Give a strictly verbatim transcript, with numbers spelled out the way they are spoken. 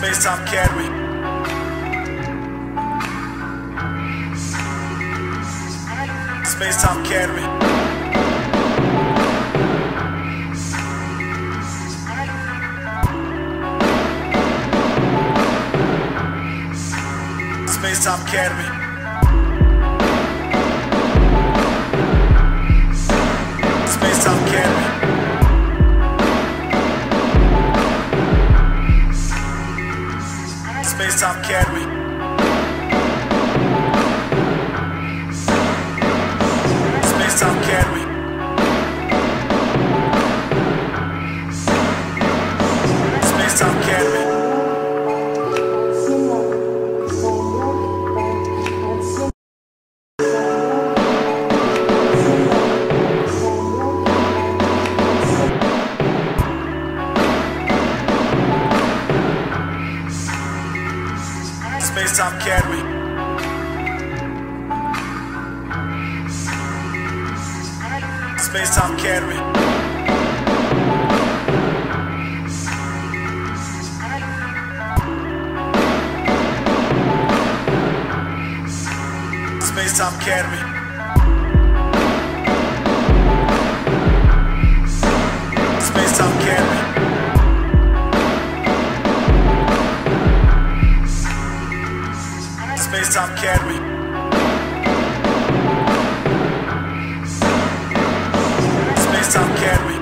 Spacetime Academy. Spacetime Academy. Spacetime Academy. Spacetime Academy. Spacetime Academy. Spacetime Academy. Spacetime Academy. Spacetime Academy. Spacetime Academy. Spacetime Academy. Spacetime Academy. Spacetime Academy. Spacetime Academy.